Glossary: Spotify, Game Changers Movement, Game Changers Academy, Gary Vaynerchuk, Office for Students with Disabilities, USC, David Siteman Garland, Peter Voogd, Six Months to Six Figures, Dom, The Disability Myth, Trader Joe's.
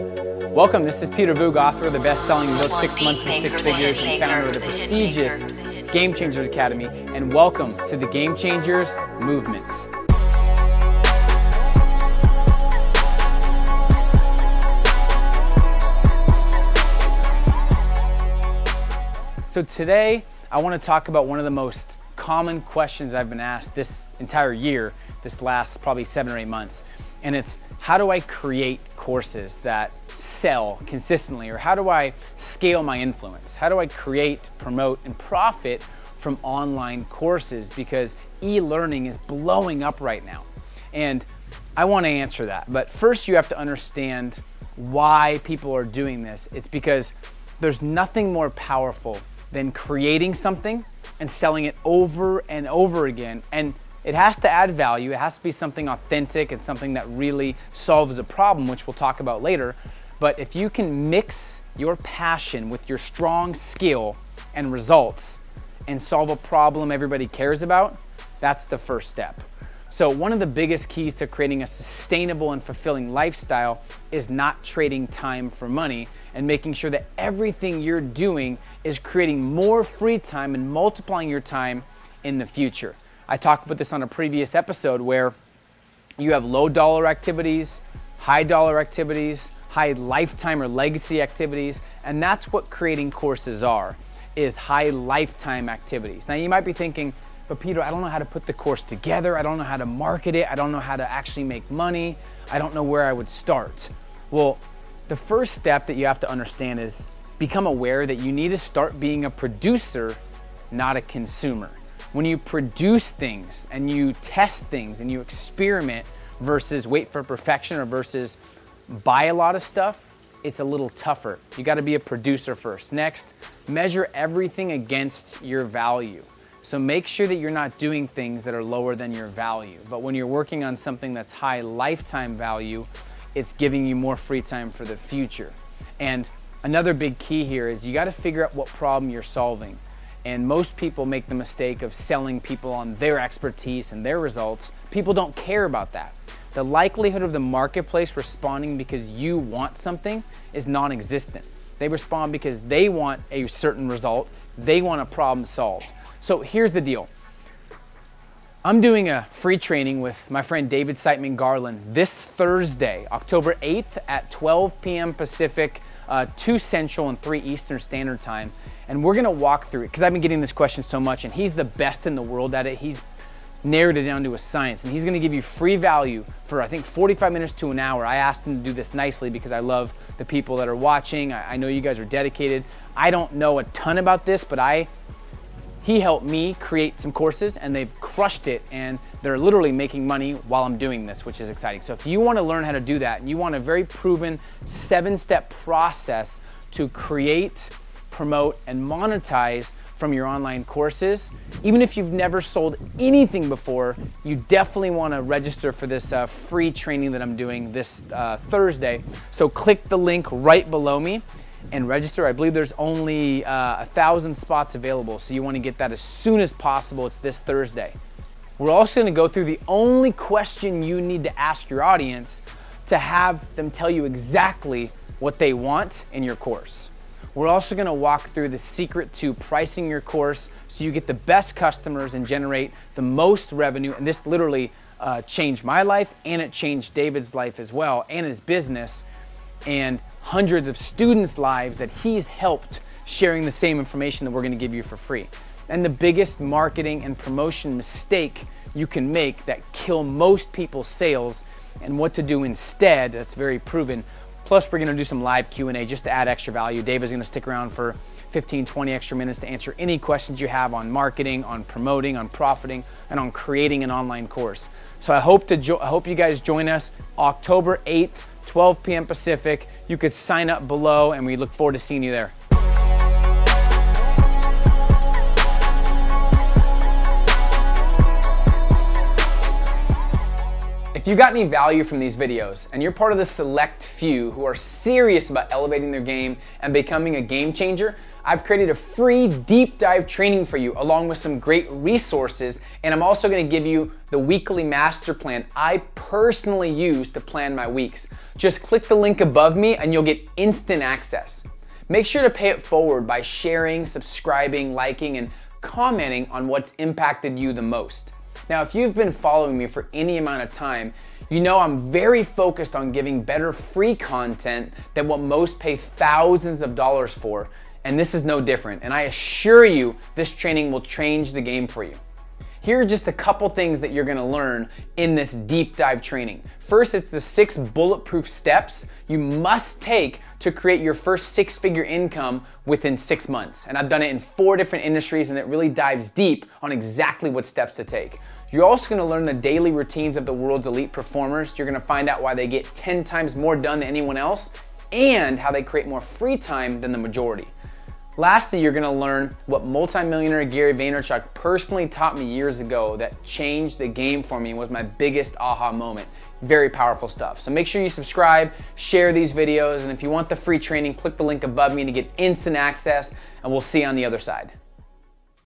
Welcome, this is Peter Voogd, author of the best-selling book, 6 Months to Six Figures, and founder of the prestigious Game Changers Academy, and welcome to the Game Changers Movement. So today, I want to talk about one of the most common questions I've been asked this entire year, this last probably 7 or 8 months, and it's how do I create courses that sell consistently, or how do I scale my influence? How do I create, promote, and profit from online courses? Because e-learning is blowing up right now. And I want to answer that, but first you have to understand why people are doing this. It's because there's nothing more powerful than creating something and selling it over and over again. And it has to add value, it has to be something authentic and something that really solves a problem, which we'll talk about later. But if you can mix your passion with your strong skill and results and solve a problem everybody cares about, that's the first step. So one of the biggest keys to creating a sustainable and fulfilling lifestyle is not trading time for money and making sure that everything you're doing is creating more free time and multiplying your time in the future. I talked about this on a previous episode where you have low dollar activities, high lifetime or legacy activities, and that's what creating courses are, is high lifetime activities. Now you might be thinking, but Peter, I don't know how to put the course together. I don't know how to market it. I don't know how to actually make money. I don't know where I would start. Well, the first step that you have to understand is become aware that you need to start being a producer, not a consumer. When you produce things and you test things and you experiment versus wait for perfection or versus buy a lot of stuff, it's a little tougher. You gotta be a producer first. Next, measure everything against your value. So make sure that you're not doing things that are lower than your value. But when you're working on something that's high lifetime value, it's giving you more free time for the future. And another big key here is you got to figure out what problem you're solving. And most people make the mistake of selling people on their expertise and their results. People don't care about that. The likelihood of the marketplace responding because you want something is non-existent. They respond because they want a certain result. They want a problem solved. So here's the deal. I'm doing a free training with my friend David Siteman Garland this Thursday, October 8th at 12 p.m. Pacific, 2 Central and 3 Eastern Standard Time. And we're gonna walk through it because I've been getting this question so much and he's the best in the world at it. He's narrowed it down to a science and he's gonna give you free value for I think 45 minutes to an hour. I asked him to do this nicely because I love the people that are watching. I know you guys are dedicated. I don't know a ton about this, but he helped me create some courses and they've crushed it and they're literally making money while I'm doing this, which is exciting. So if you want to learn how to do that and you want a very proven 7-step process to create, promote, and monetize from your online courses, even if you've never sold anything before, you definitely want to register for this free training that I'm doing this Thursday. So click the link right below me and register. I believe there's only 1,000 spots available, so you want to get that as soon as possible. It's this Thursday. We're also going to go through the only question you need to ask your audience to have them tell you exactly what they want in your course. We're also going to walk through the secret to pricing your course so you get the best customers and generate the most revenue, and this literally changed my life and it changed David's life as well and his business, and hundreds of students' lives that he's helped, sharing the same information that we're going to give you for free. And the biggest marketing and promotion mistake you can make that kill most people's sales and what to do instead, that's very proven. Plus we're going to do some live Q&A just to add extra value. David's going to stick around for 15, 20 extra minutes to answer any questions you have on marketing, on promoting, on profiting, and on creating an online course. So I hope you guys join us October 8th, 12 p.m. Pacific. You could sign up below and we look forward to seeing you there. If you got any value from these videos and you're part of the select few who are serious about elevating their game and becoming a game changer, I've created a free deep dive training for you along with some great resources, and I'm also gonna give you the weekly master plan I personally use to plan my weeks. Just click the link above me and you'll get instant access. Make sure to pay it forward by sharing, subscribing, liking, and commenting on what's impacted you the most. Now, if you've been following me for any amount of time, you know I'm very focused on giving better free content than what most pay thousands of dollars for, and this is no different. And I assure you, this training will change the game for you. Here are just a couple things that you're gonna learn in this deep dive training. First, it's the 6 bulletproof steps you must take to create your first 6-figure income within 6 months. And I've done it in 4 different industries, and it really dives deep on exactly what steps to take. You're also gonna learn the daily routines of the world's elite performers. You're gonna find out why they get 10 times more done than anyone else and how they create more free time than the majority. Lastly, you're gonna learn what multimillionaire Gary Vaynerchuk personally taught me years ago that changed the game for me and was my biggest aha moment. Very powerful stuff. So make sure you subscribe, share these videos, and if you want the free training, click the link above me to get instant access, and we'll see you on the other side.